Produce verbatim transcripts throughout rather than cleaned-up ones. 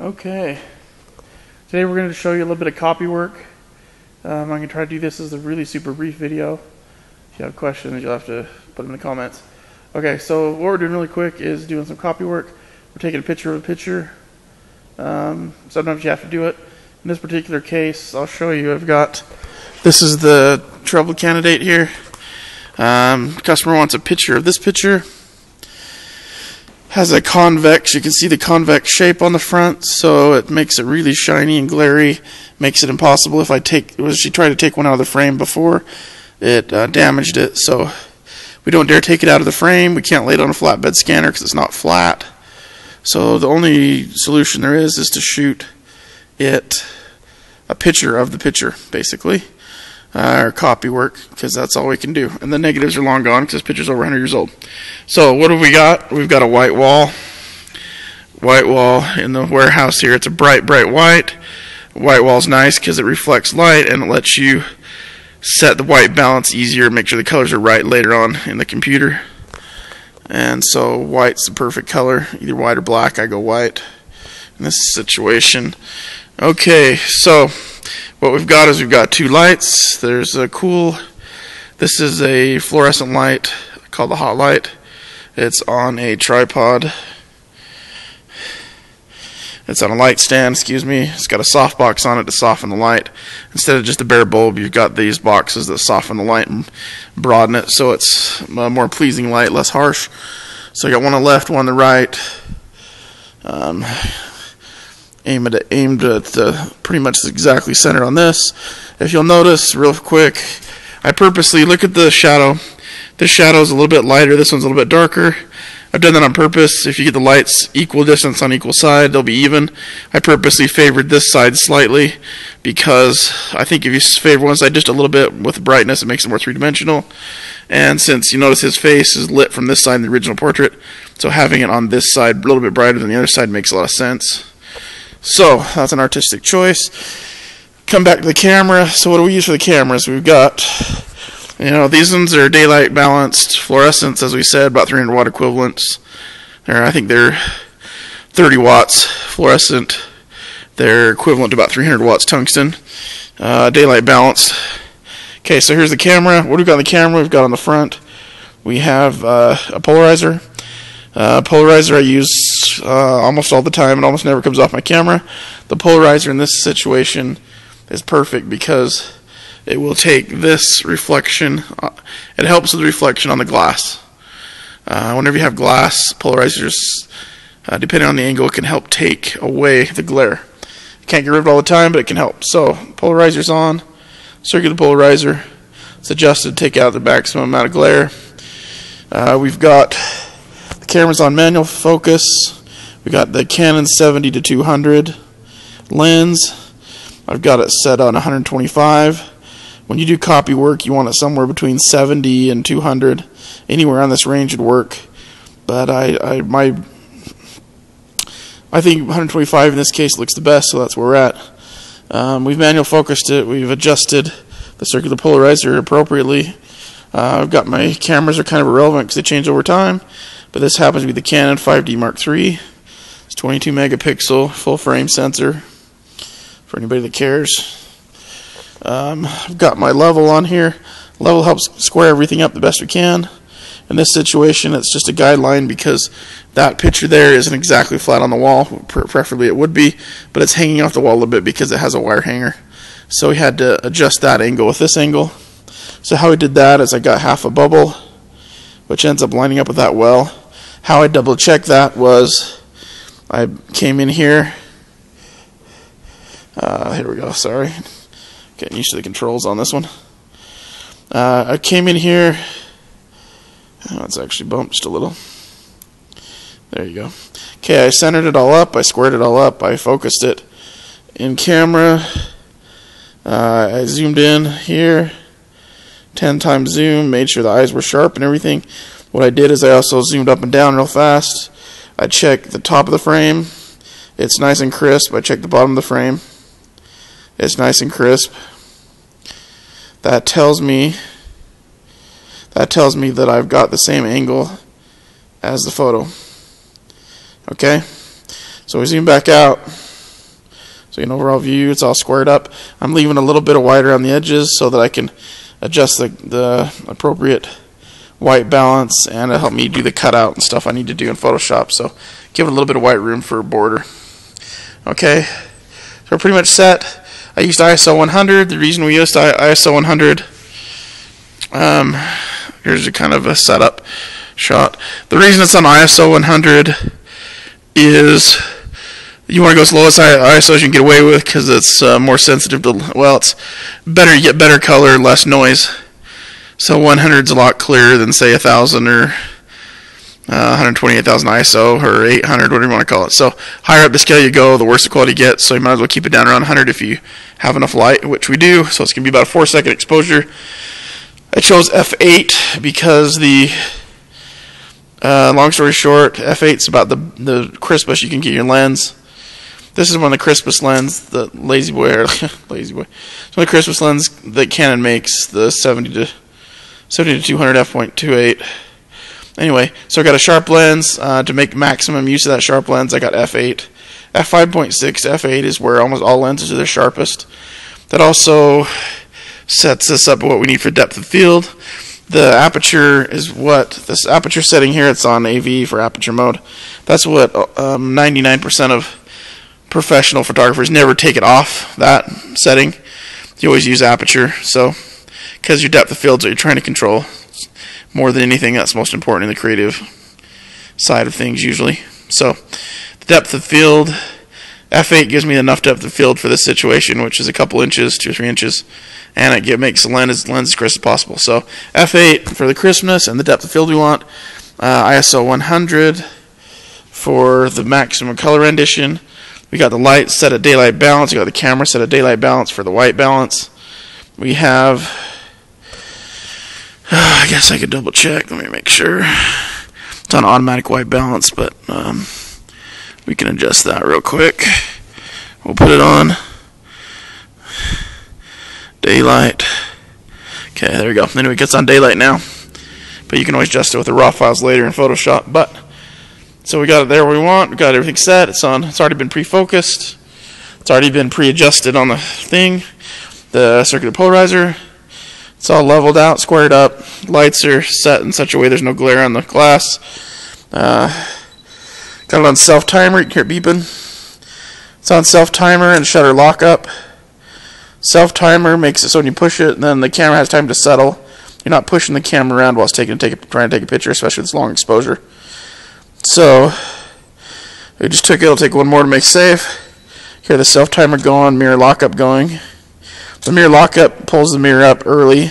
Okay, today we're going to show you a little bit of copy work. Um, I'm going to try to do this as a really super brief video. If you have questions, you'll have to put them in the comments. Okay, so what we're doing really quick is doing some copy work. We're taking a picture of a picture. Um, sometimes you have to do it. In this particular case, I'll show you. I've got, this is the troubled candidate here. Um, customer wants a picture of this picture. Has a convex, you can see the convex shape on the front, so it makes it really shiny and glary, makes it impossible. If I take, well, she tried to take one out of the frame before, it uh, damaged it, so we don't dare take it out of the frame. We can't lay it on a flatbed scanner because it's not flat. So the only solution there is is to shoot it a picture of the picture, basically, uh, or copy work, because that's all we can do. And the negatives are long gone because this picture's over one hundred years old. So what have we got? We've got a white wall, white wall in the warehouse here. It's a bright, bright white. White wall's nice because it reflects light and it lets you set the white balance easier, make sure the colors are right later on in the computer. And so white's the perfect color, either white or black. I go white in this situation. Okay, so what we've got is we've got two lights. There's a cool, this is a fluorescent light called the hot light. It's on a tripod. It's on a light stand, excuse me. It's got a soft box on it to soften the light. Instead of just a bare bulb, you've got these boxes that soften the light and broaden it, so it's a more pleasing light, less harsh. So I got one on the left, one on the right. Um, aim it at, aimed at uh, pretty much exactly centered on this. If you'll notice, real quick, I purposely look at the shadow. This shadow is a little bit lighter. This one's a little bit darker. I've done that on purpose. If you get the lights equal distance on equal side, they'll be even. I purposely favored this side slightly because I think if you favor one side just a little bit with the brightness, it makes it more three-dimensional. And since you notice his face is lit from this side in the original portrait, so having it on this side a little bit brighter than the other side makes a lot of sense. So that's an artistic choice. Come back to the camera. So what do we use for the cameras? We've got, you know, these ones are daylight balanced, fluorescence, as we said, about three hundred watt equivalents. Or I think they're thirty watts fluorescent. They're equivalent to about three hundred watts tungsten. Uh, daylight balanced. Okay, so here's the camera. What do we got on the camera? We've got on the front, we have uh, a polarizer. Uh, polarizer I use uh, almost all the time. It almost never comes off my camera. The polarizer in this situation is perfect because it will take this reflection, it helps with the reflection on the glass. Uh, whenever you have glass, polarizers, uh, depending on the angle, it can help take away the glare. You can't get rid of it all the time, but it can help. So, polarizer's on, circular polarizer, it's adjusted to take out the maximum amount of glare. Uh, we've got the cameras on manual focus, we got the Canon seventy to two hundred lens, I've got it set on one twenty-five. When you do copy work, you want it somewhere between seventy and two hundred. Anywhere on this range would work, but I, I, my, I think one twenty-five in this case looks the best, so that's where we're at. Um, we've manual focused it. We've adjusted the circular polarizer appropriately. Uh, I've got my cameras are kind of irrelevant because they change over time, but this happens to be the Canon five D Mark three. It's twenty-two megapixel full frame sensor for anybody that cares. Um, I've got my level on here. Level helps square everything up the best we can. In this situation, it's just a guideline because that picture there isn't exactly flat on the wall. Preferably it would be, but it's hanging off the wall a little bit because it has a wire hanger. So we had to adjust that angle with this angle. So how we did that is I got half a bubble, which ends up lining up with that well. How I double checked that was I came in here. Uh, here we go, sorry. Getting used to the controls on this one. Uh, I came in here. Oh, it's actually bumped just a little. There you go. Okay, I centered it all up. I squared it all up. I focused it in camera. Uh, I zoomed in here. ten times zoom. Made sure the eyes were sharp and everything. What I did is I also zoomed up and down real fast. I checked the top of the frame. It's nice and crisp. I checked the bottom of the frame. It's nice and crisp. That tells me that tells me that I've got the same angle as the photo. Okay? So we zoom back out. So an overall view, it's all squared up. I'm leaving a little bit of white around the edges so that I can adjust the, the appropriate white balance, and it'll help me do the cutout and stuff I need to do in Photoshop. So give it a little bit of white room for a border. Okay, so we're pretty much set. I used I S O one hundred. The reason we used I S O one hundred, um, here's a kind of a setup shot. The reason it's on I S O one hundred is you want to go as low as I S O as you can get away with, because it's uh, more sensitive to, well, it's better, you get better color, less noise. So one hundred's a lot clearer than, say, one thousand or uh, one hundred twenty-eight thousand I S O or eight hundred, whatever you want to call it. So higher up the scale you go, the worse the quality gets, so you might as well keep it down around one hundred if you have enough light, which we do. So it's going to be about a four second exposure. I chose F eight because the, uh, long story short, F eight's about the, the crispest you can get your lens. This is one of the crispest lenses, the Lazy Boy, Lazy Boy. It's one of the crispest lenses that Canon makes, the seventy to two hundred f point two eight. Anyway, so I got a sharp lens. Uh, to make maximum use of that sharp lens, I got F eight. F five point six, F eight is where almost all lenses are their sharpest. That also sets us up what we need for depth of field. The aperture is what, this aperture setting here, it's on A V for aperture mode. That's what ninety-nine percent um, of professional photographers never take it off, that setting. You always use aperture, so because your depth of field is what you're trying to control more than anything. That's most important in the creative side of things usually. So the depth of field, F eight gives me enough depth of field for this situation, which is a couple inches, two or three inches, and it get, makes the lens, lens as crisp as possible. So F eight for the crispness and the depth of field we want, uh, I S O one hundred for the maximum color rendition. We got the light set at daylight balance. We got the camera set at daylight balance for the white balance. We have, uh, I guess I could double check. Let me make sure. It's on automatic white balance, but um, we can adjust that real quick. We'll put it on daylight. Okay, there we go. Then it gets on daylight now, but you can always adjust it with the raw files later in Photoshop. But so we got it there where we want, we got everything set, it's on, it's already been pre-focused, it's already been pre-adjusted on the thing, the circular polarizer, it's all leveled out, squared up, lights are set in such a way there's no glare on the glass, uh, got it on self-timer, you can hear it beeping, it's on self-timer and shutter lockup. Self-timer makes it so when you push it, then the camera has time to settle, you're not pushing the camera around while it's taking, take, trying to take a picture, especially with this long exposure. So we just took it, it'll take one more to make safe. Here the self timer going, mirror lockup going. The mirror lockup pulls the mirror up early,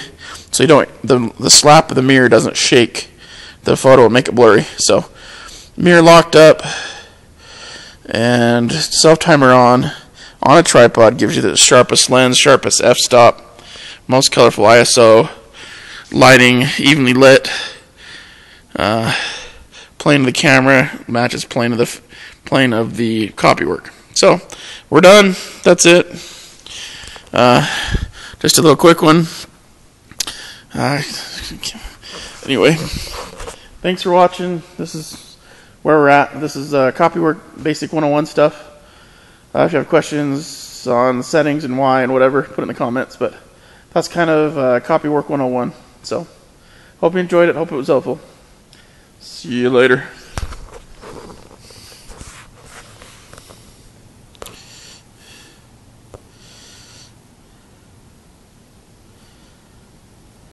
so you don't, the the slap of the mirror doesn't shake the photo and make it blurry. So mirror locked up and self timer on on a tripod gives you the sharpest lens, sharpest f stop, most colorful I S O, lighting evenly lit. Uh, Plane of the camera matches plane of the plane of the copywork. So we're done. That's it. Uh, just a little quick one. Uh, anyway, thanks for watching. This is where we're at. This is uh, copywork basic one oh one stuff. Uh, if you have questions on settings and why and whatever, put it in the comments. But that's kind of uh, copywork one oh one. So hope you enjoyed it. Hope it was helpful. See you later.